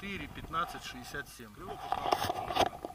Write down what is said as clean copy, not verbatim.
4 15 67.